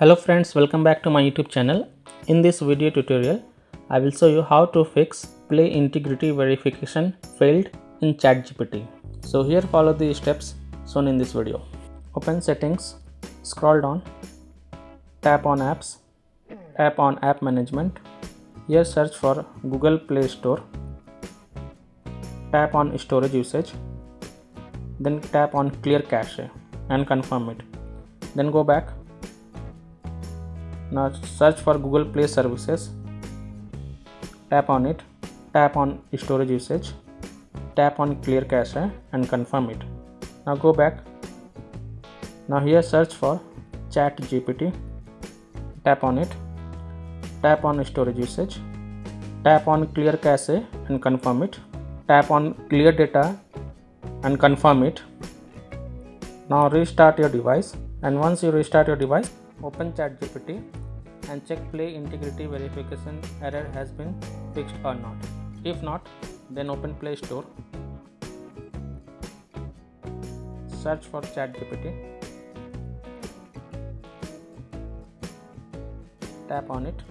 Hello friends, welcome back to my YouTube channel. In this video tutorial, I will show you how to fix Play integrity verification failed in ChatGPT. So here follow the steps shown in this video. Open settings, scroll down, tap on apps, tap on app management. Here search for Google Play Store, tap on storage usage, then tap on clear cache and confirm it. Then go back. Now search for Google Play services, tap on it, tap on storage usage, tap on clear cache and confirm it. Now go back. Now here search for ChatGPT, tap on it, tap on storage usage, tap on clear cache and confirm it, tap on clear data and confirm it. Now restart your device, and once you restart your device, open ChatGPT and check Play integrity verification error has been fixed or not. If not, then open Play Store, search for ChatGPT, tap on it.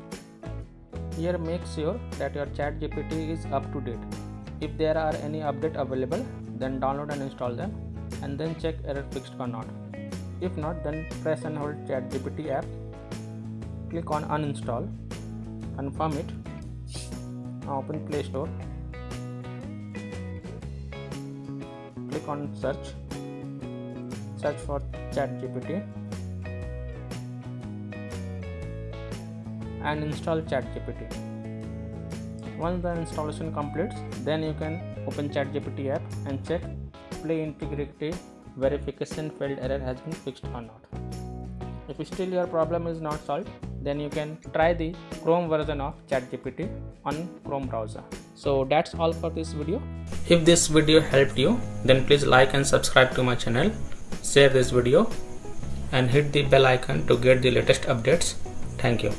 Here make sure that your ChatGPT is up to date. If there are any update available, then download and install them, and then check error fixed or not. If not, then press and hold ChatGPT app, click on uninstall, confirm it. Now open Play Store, click on search, search for ChatGPT and install ChatGPT. Once the installation completes, then you can open ChatGPT app and check Play integrity verification failed error has been fixed or not. If still your problem is not solved, then you can try the Chrome version of ChatGPT on Chrome browser. So that's all for this video. If this video helped you, then please like and subscribe to my channel, share this video and hit the bell icon to get the latest updates. Thank you.